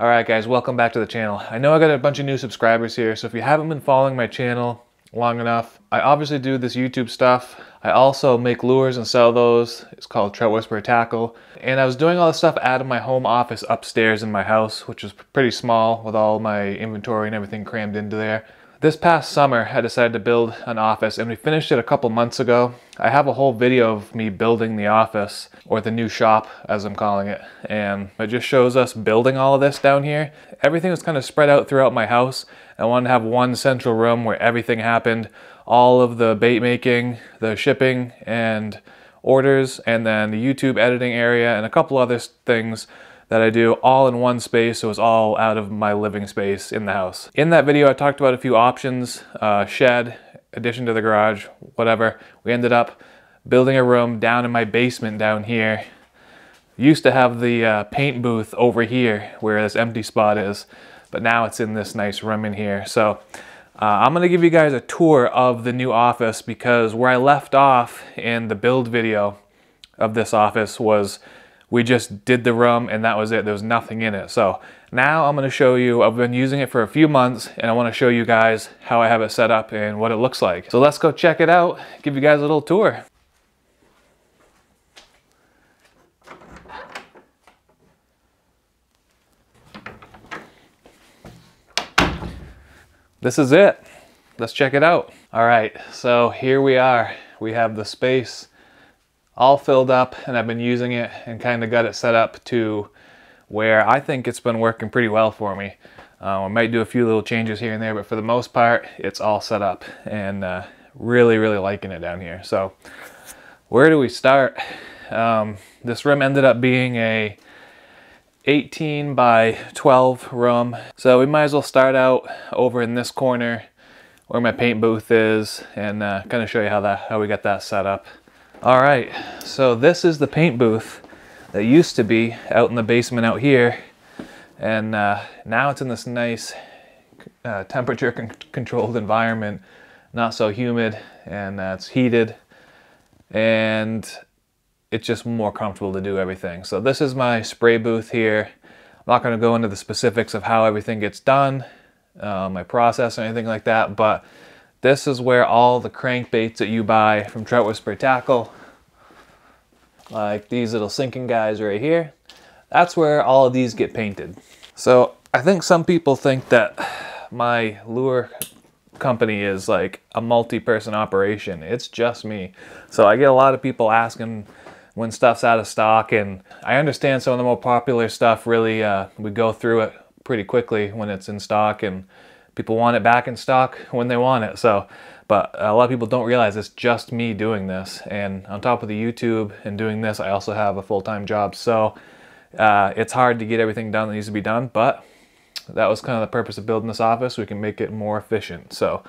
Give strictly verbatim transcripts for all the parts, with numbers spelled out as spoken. All right guys, welcome back to the channel. I know I got a bunch of new subscribers here, so if you haven't been following my channel long enough, I obviously do this YouTube stuff. I also make lures and sell those. It's called Trout Whisperer Tackle. And I was doing all this stuff out of my home office upstairs in my house, which was pretty small with all my inventory and everything crammed into there. This past summer, I decided to build an office, and we finished it a couple months ago. I have a whole video of me building the office, or the new shop, as I'm calling it, and it just shows us building all of this down here. Everything was kind of spread out throughout my house. I wanted to have one central room where everything happened, all of the bait making, the shipping, and orders, and then the YouTube editing area, and a couple other things that I do all in one space, so it's all out of my living space in the house. In that video, I talked about a few options, uh, shed, addition to the garage, whatever. We ended up building a room down in my basement down here. Used to have the uh, paint booth over here where this empty spot is, but now it's in this nice room in here. So uh, I'm gonna give you guys a tour of the new office, because where I left off in the build video of this office was we just did the room and that was it. There was nothing in it. So now I'm gonna show you, I've been using it for a few months and I wanna show you guys how I have it set up and what it looks like. So let's go check it out, give you guys a little tour. This is it. Let's check it out. All right, so here we are. We have the space all filled up, and I've been using it and kind of got it set up to where I think it's been working pretty well for me. Uh, I might do a few little changes here and there, but for the most part, it's all set up, and uh, really, really liking it down here. So where do we start? Um, this room ended up being a eighteen by twelve room. So we might as well start out over in this corner where my paint booth is and uh, kind of show you how, that, how we got that set up. All right, so this is the paint booth that used to be out in the basement out here, and uh, now it's in this nice uh, temperature con controlled environment, not so humid, and uh, it's heated, and it's just more comfortable to do everything. So this is my spray booth here. I'm not going to go into the specifics of how everything gets done, uh, my process or anything like that, but this is where all the crankbaits that you buy from Trout Whisperer Tackle, like these little sinking guys right here, that's where all of these get painted. So I think some people think that my lure company is like a multi-person operation. It's just me. So I get a lot of people asking when stuff's out of stock, and I understand some of the more popular stuff really, uh, we go through it pretty quickly when it's in stock, and people want it back in stock when they want it. So, but a lot of people don't realize it's just me doing this. And on top of the YouTube and doing this, I also have a full-time job. So uh, it's hard to get everything done that needs to be done, but that was kind of the purpose of building this office. We can make it more efficient. So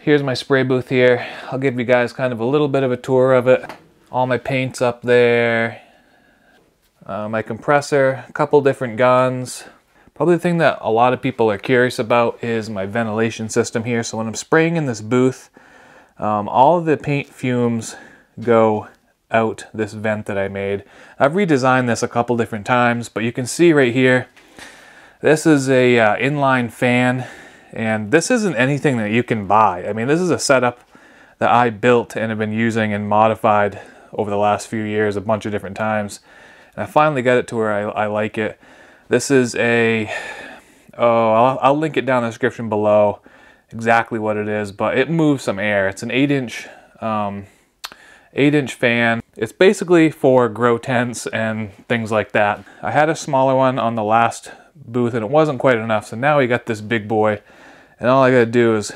here's my spray booth here. I'll give you guys kind of a little bit of a tour of it. All my paint's up there. Uh, my compressor, a couple different guns. Probably the thing that a lot of people are curious about is my ventilation system here. So when I'm spraying in this booth, um, all of the paint fumes go out this vent that I made. I've redesigned this a couple different times, but you can see right here, this is a uh, inline fan, and this isn't anything that you can buy. I mean, this is a setup that I built and have been using and modified over the last few years a bunch of different times. And I finally got it to where I, I like it. This is a, oh, I'll, I'll link it down in the description below exactly what it is, but it moves some air. It's an eight inch, um, eight inch fan. It's basically for grow tents and things like that. I had a smaller one on the last booth and it wasn't quite enough. So now we got this big boy, and all I gotta do is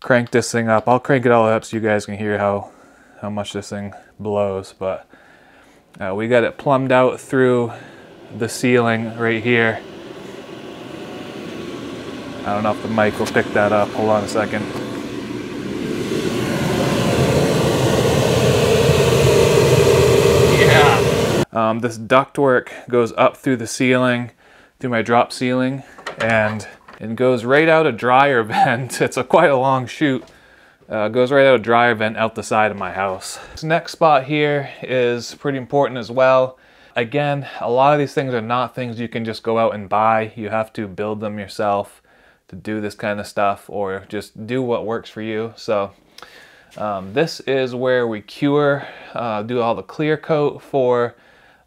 crank this thing up. I'll crank it all up so you guys can hear how, how much this thing blows, but uh, we got it plumbed out through the ceiling right here. I don't know if the mic will pick that up. Hold on a second. Yeah. Um, this ductwork goes up through the ceiling, through my drop ceiling, and it goes right out a dryer vent. It's a quite a long chute. Uh, goes right out a dryer vent out the side of my house. This next spot here is pretty important as well. Again, a lot of these things are not things you can just go out and buy. You have to build them yourself to do this kind of stuff, or just do what works for you. So um, this is where we cure, uh, do all the clear coat for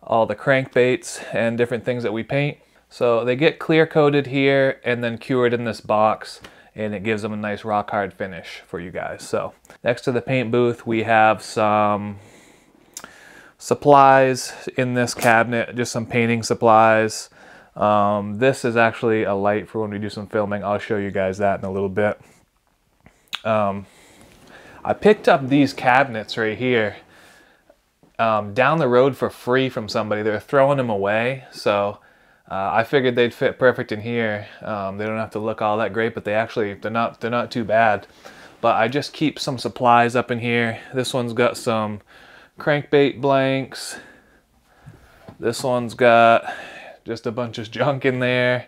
all the crankbaits and different things that we paint. So they get clear coated here and then cured in this box, and it gives them a nice rock hard finish for you guys. So next to the paint booth, we have some supplies in this cabinet, just some painting supplies. Um, this is actually a light for when we do some filming. I'll show you guys that in a little bit. Um, I picked up these cabinets right here um, down the road for free from somebody. They're throwing them away, so uh, I figured they'd fit perfect in here. Um, they don't have to look all that great, but they actually they're not they're not too bad. But I just keep some supplies up in here. This one's got some crankbait blanks. This one's got just a bunch of junk in there,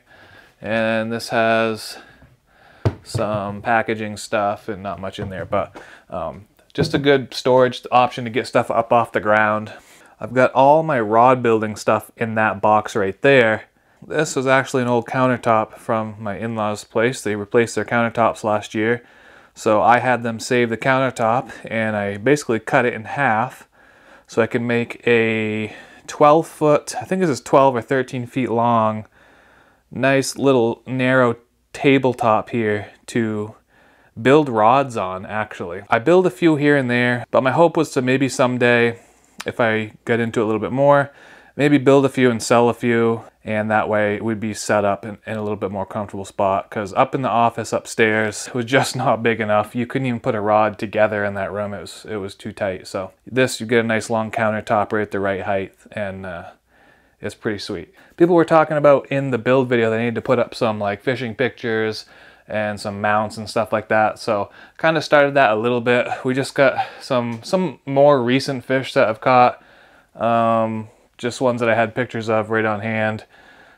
and this has some packaging stuff and not much in there, but um, just a good storage option to get stuff up off the ground. I've got all my rod building stuff in that box right there. This is actually an old countertop from my in-laws' place. They replaced their countertops last year, so I had them save the countertop, and I basically cut it in half so I can make a twelve foot, I think this is twelve or thirteen feet long, nice little narrow tabletop here to build rods on. Actually, I build a few here and there, but my hope was to maybe someday, if I get into it a little bit more, maybe build a few and sell a few, and that way we'd be set up in, in a little bit more comfortable spot, because up in the office upstairs, it was just not big enough. You couldn't even put a rod together in that room. It was, it was too tight. So this, you get a nice long countertop right at the right height, and uh, it's pretty sweet. People were talking about in the build video, they need to put up some like fishing pictures and some mounts and stuff like that. So kind of started that a little bit. We just got some, some more recent fish that I've caught. Um, just ones that I had pictures of right on hand.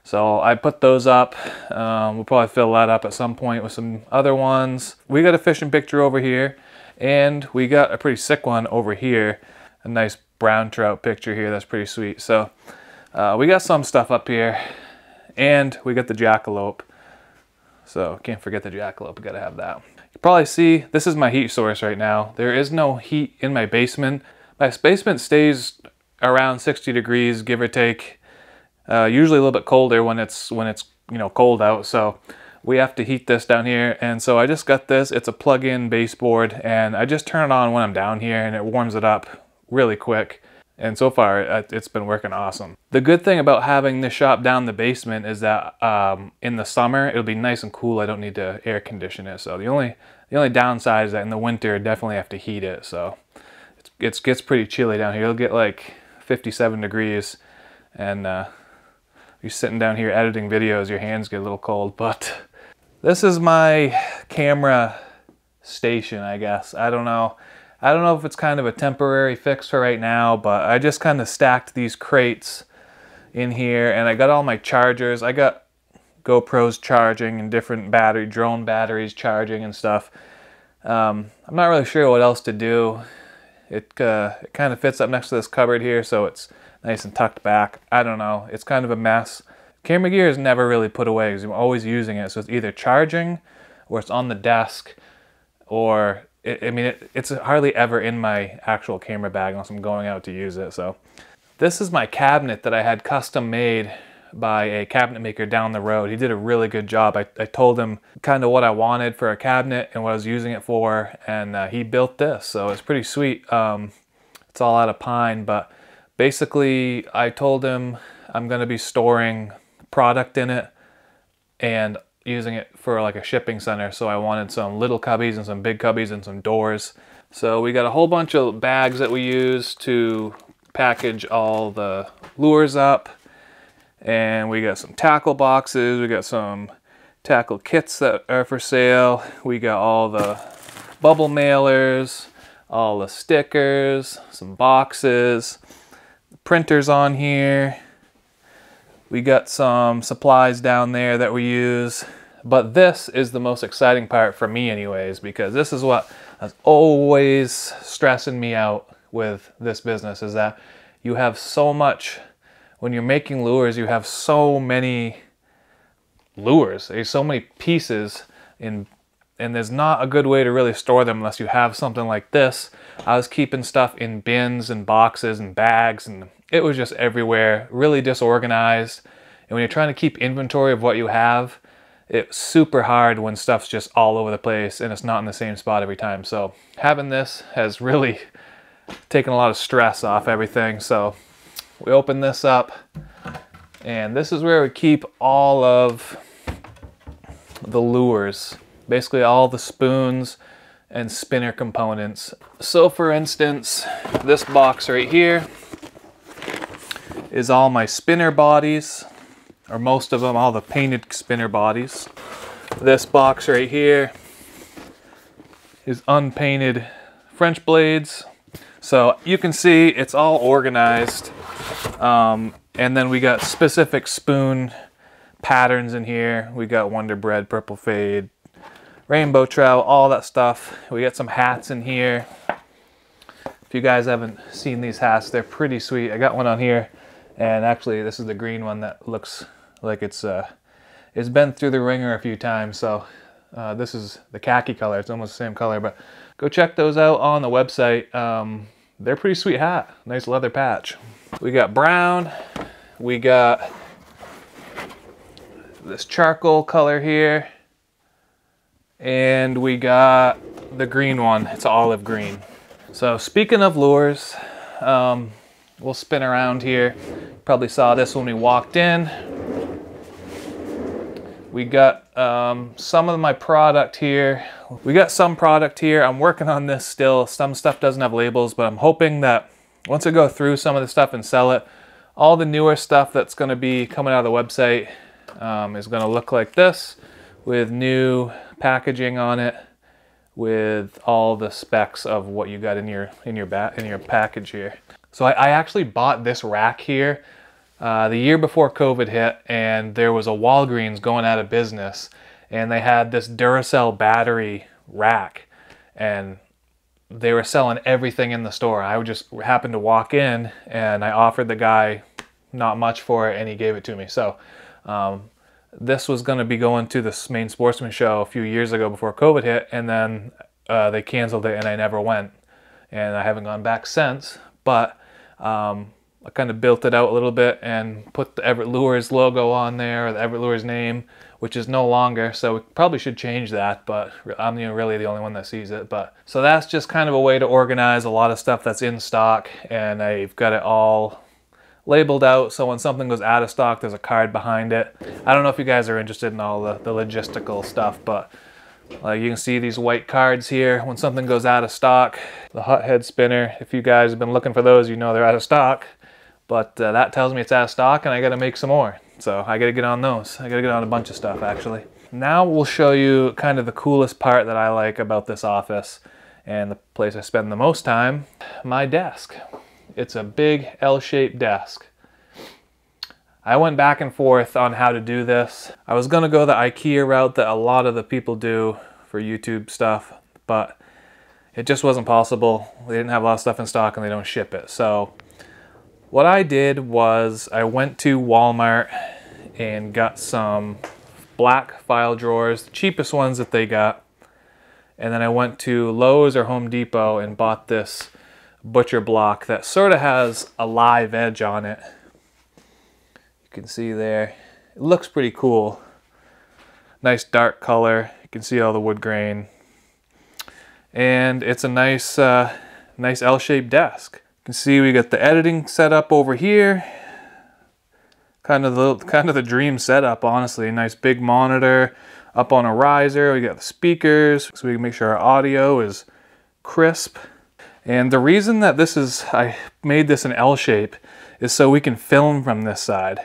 So I put those up. Um, we'll probably fill that up at some point with some other ones. We got a fishing picture over here, and we got a pretty sick one over here. A nice brown trout picture here, that's pretty sweet. So uh, we got some stuff up here, and we got the jackalope. So can't forget the jackalope, we gotta have that. You probably see, this is my heat source right now. There is no heat in my basement. My basement stays around sixty degrees, give or take. Uh, usually a little bit colder when it's when it's you know cold out, so we have to heat this down here. And so I just got this. It's a plug-in baseboard, and I just turn it on when I'm down here, and it warms it up really quick. And so far, it, it's been working awesome. The good thing about having this shop down the basement is that um, in the summer it'll be nice and cool. I don't need to air condition it. So the only the only downside is that in the winter, definitely have to heat it. So it's, it gets pretty chilly down here. It'll get like fifty-seven degrees, and uh, you're sitting down here editing videos, your hands get a little cold. But this is my camera station, I guess. I don't know. I don't know if it's kind of a temporary fix for right now, but I just kind of stacked these crates in here, and I got all my chargers. I got GoPros charging and different battery, drone batteries charging and stuff. Um, I'm not really sure what else to do. It, uh, it kind of fits up next to this cupboard here, so it's nice and tucked back. I don't know, it's kind of a mess. Camera gear is never really put away because I'm always using it, so it's either charging or it's on the desk, or, it, I mean, it, it's hardly ever in my actual camera bag unless I'm going out to use it, so. This is my cabinet that I had custom made by a cabinet maker down the road. He did a really good job. I, I told him kind of what I wanted for a cabinet and what I was using it for, and uh, he built this, so it's pretty sweet. Um, it's all out of pine, but basically I told him I'm gonna be storing product in it and using it for like a shipping center, so I wanted some little cubbies and some big cubbies and some doors. So we got a whole bunch of bags that we use to package all the lures up, and we got some tackle boxes, we got some tackle kits that are for sale, we got all the bubble mailers, all the stickers, some boxes, printers on here. We got some supplies down there that we use. But this is the most exciting part for me anyways, because this is what is always stressing me out with this business, is that you have so much when you're making lures, you have so many lures, there's so many pieces in, and there's not a good way to really store them unless you have something like this. I was keeping stuff in bins and boxes and bags, and it was just everywhere, really disorganized. And when you're trying to keep inventory of what you have, it's super hard when stuff's just all over the place and it's not in the same spot every time. So having this has really taken a lot of stress off everything. So we open this up, and this is where we keep all of the lures, basically all the spoons and spinner components. So for instance, this box right here is all my spinner bodies, or most of them, all the painted spinner bodies. This box right here is unpainted French blades. So you can see it's all organized. Um, and then we got specific spoon patterns in here. We got Wonder Bread, Purple Fade, Rainbow Trout, all that stuff. We got some hats in here. If you guys haven't seen these hats, they're pretty sweet. I got one on here, and actually this is the green one that looks like it's uh, it's been through the ringer a few times. So uh, this is the khaki color. It's almost the same color, but go check those out on the website. Um, they're pretty sweet hat, nice leather patch. We got brown, we got this charcoal color here, and we got the green one, it's olive green. So speaking of lures, um, we'll spin around here. Probably saw this when we walked in. We got um, some of my product here. We got some product here. I'm working on this still. Some stuff doesn't have labels, but I'm hoping that once I go through some of the stuff and sell it, all the newer stuff that's gonna be coming out of the website um, is gonna look like this, with new packaging on it, with all the specs of what you got in your in your bat in your package here. So I, I actually bought this rack here uh, the year before COVID hit, and there was a Walgreens going out of business, and they had this Duracell battery rack, and they were selling everything in the store. I would just happen to walk in, and I offered the guy not much for it, and he gave it to me. So. Um, This was going to be going to the Maine Sportsman Show a few years ago before COVID hit, and then uh, they canceled it, and I never went, and I haven't gone back since. But um, I kind of built it out a little bit and put the Everett Lures logo on there, or the Everett Lures name, which is no longer, so we probably should change that, but I'm really the only one that sees it. But so that's just kind of a way to organize a lot of stuff that's in stock, and I've got it all labeled out, so when something goes out of stock, there's a card behind it. I don't know if you guys are interested in all the, the logistical stuff, but uh, you can see these white cards here. When something goes out of stock, the hot head spinner, if you guys have been looking for those, you know they're out of stock, but uh, that tells me it's out of stock and I gotta make some more. So I gotta get on those. I gotta get on a bunch of stuff, actually. Now we'll show you kind of the coolest part that I like about this office and the place I spend the most time, my desk. It's a big L-shaped desk. I went back and forth on how to do this. I was gonna go the IKEA route that a lot of the people do for YouTube stuff, but it just wasn't possible. They didn't have a lot of stuff in stock and they don't ship it. So what I did was I went to Walmart and got some black file drawers, the cheapest ones that they got. And then I went to Lowe's or Home Depot and bought this butcher block that sort of has a live edge on it. You can see there, it looks pretty cool. Nice dark color, you can see all the wood grain. And it's a nice uh, nice L-shaped desk. You can see we got the editing setup over here. Kind of the, kind of the dream setup, honestly. Nice big monitor up on a riser. We got the speakers, so we can make sure our audio is crisp. And the reason that this is, I made this an L shape, is so we can film from this side.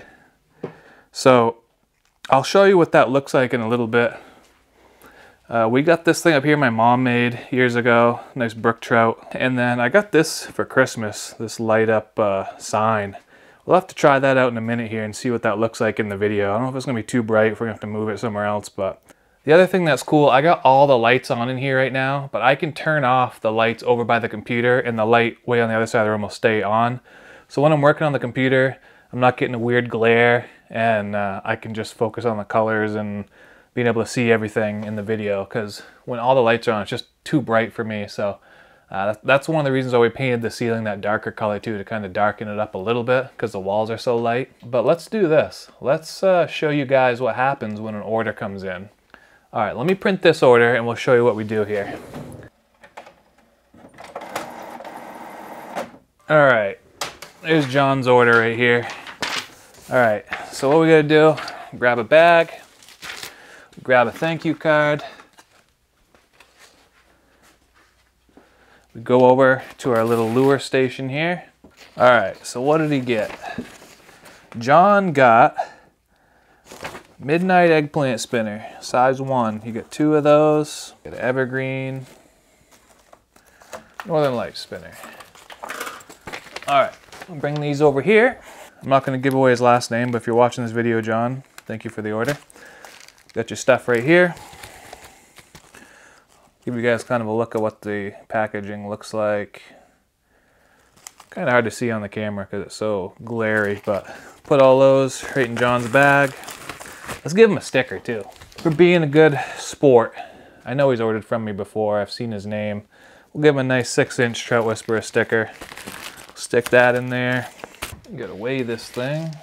So I'll show you what that looks like in a little bit. Uh, we got this thing up here my mom made years ago, nice brook trout. And then I got this for Christmas, this light up uh, sign. We'll have to try that out in a minute here and see what that looks like in the video. I don't know if it's gonna be too bright, if we're gonna have to move it somewhere else, but. The other thing that's cool, I got all the lights on in here right now, but I can turn off the lights over by the computer, and the light way on the other side of the room will stay on. So when I'm working on the computer, I'm not getting a weird glare, and uh, I can just focus on the colors and being able to see everything in the video, because when all the lights are on, it's just too bright for me. So uh, that's one of the reasons why we painted the ceiling that darker color too, to kind of darken it up a little bit, because the walls are so light. But let's do this. Let's uh, show you guys what happens when an order comes in. All right, let me print this order and we'll show you what we do here. All right, there's John's order right here. All right, so what we gotta do, grab a bag, grab a thank you card. We go over to our little lure station here. All right, so what did he get? John got Midnight Eggplant Spinner, size one. He got two of those. Got Evergreen, Northern Light Spinner. All right, I'll bring these over here. I'm not gonna give away his last name, but if you're watching this video, John, thank you for the order. Got your stuff right here. Give you guys kind of a look at what the packaging looks like. Kind of hard to see on the camera because it's so glary, but put all those right in John's bag. Let's give him a sticker too. For being a good sport, I know he's ordered from me before, I've seen his name. We'll give him a nice six inch Trout Whisperer sticker. Stick that in there. Gotta weigh this thing.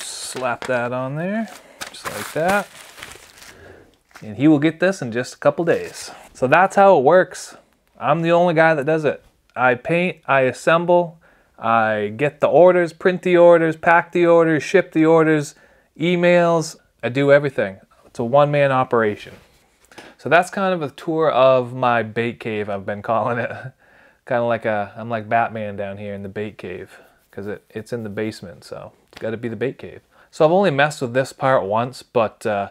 Slap that on there, just like that. And he will get this in just a couple days. So that's how it works. I'm the only guy that does it. I paint, I assemble, I get the orders, print the orders, pack the orders, ship the orders, emails, I do everything. It's a one-man operation. So that's kind of a tour of my bait cave, I've been calling it. Kind of like a, I'm like Batman down here in the bait cave, because it, it's in the basement, so it's gotta be the bait cave. So I've only messed with this part once, but uh,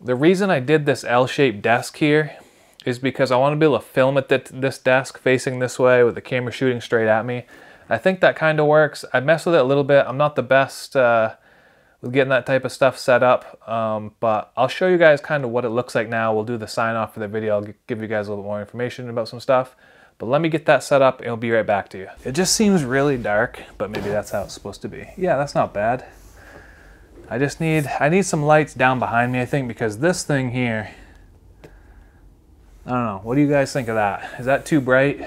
the reason I did this L-shaped desk here is because I want to be able to film at the, this desk facing this way with the camera shooting straight at me. I think that kind of works. I mess with it a little bit. I'm not the best uh, with getting that type of stuff set up, um, but I'll show you guys kind of what it looks like now. We'll do the sign off for the video. I'll give you guys a little more information about some stuff. But let me get that set up and I'll be right back to you. It just seems really dark, but maybe that's how it's supposed to be. Yeah, that's not bad. I just need, I need some lights down behind me, I think, because this thing here, I don't know. What do you guys think of that? Is that too bright?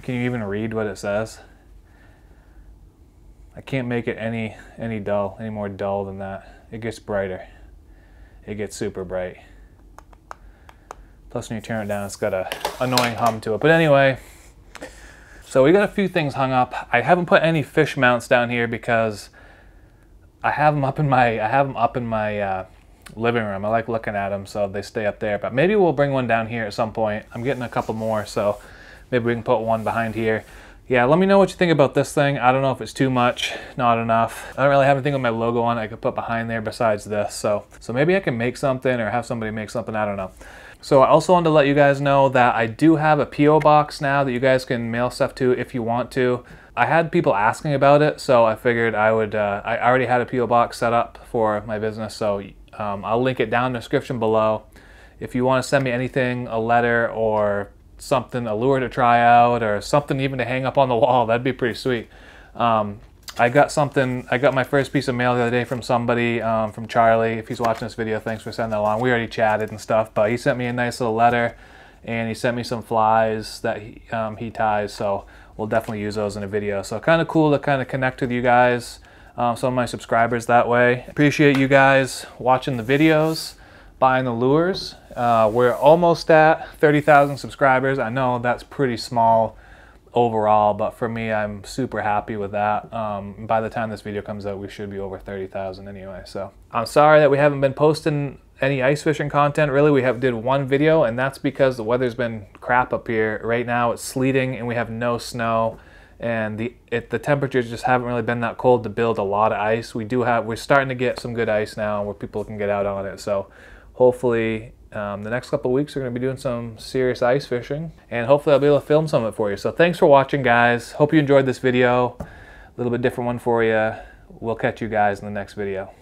Can you even read what it says? I can't make it any, any dull, any more dull than that. It gets brighter. It gets super bright. Plus when you turn it down, it's got an annoying hum to it. But anyway, so we got a few things hung up. I haven't put any fish mounts down here because I have them up in my, I have them up in my uh, living room. I like looking at them, so they stay up there. But maybe we'll bring one down here at some point. I'm getting a couple more, so maybe we can put one behind here. Yeah, let me know what you think about this thing. I don't know if it's too much, not enough. I don't really have anything with my logo on it I could put behind there besides this. So, so maybe I can make something or have somebody make something, I don't know. So I also wanted to let you guys know that I do have a P O box now that you guys can mail stuff to if you want to. I had people asking about it, so I figured I would, uh, I already had a P O box set up for my business, so um, I'll link it down in the description below. If you want to send me anything, a letter or something, a lure to try out or something even to hang up on the wall, that'd be pretty sweet. Um, I got something, I got my first piece of mail the other day from somebody, um, from Charlie. If he's watching this video, thanks for sending that along. We already chatted and stuff, but he sent me a nice little letter and he sent me some flies that he, um, he ties, so we'll definitely use those in a video. So kind of cool to kind of connect with you guys, um, some of my subscribers that way. Appreciate you guys watching the videos, buying the lures. Uh, we're almost at thirty thousand subscribers. I know that's pretty small overall, but for me, I'm super happy with that. Um, by the time this video comes out, we should be over thirty thousand anyway. So I'm sorry that we haven't been posting any ice fishing content. Really, we have did one video, and that's because the weather's been crap up here. Right now, it's sleeting, and we have no snow, and the it, the temperatures just haven't really been that cold to build a lot of ice. We do have we're starting to get some good ice now, where people can get out on it. So hopefully, Um, the next couple of weeks we're going to be doing some serious ice fishing, and hopefully I'll be able to film some of it for you. So thanks for watching, guys. Hope you enjoyed this video. A little bit different one for you. We'll catch you guys in the next video.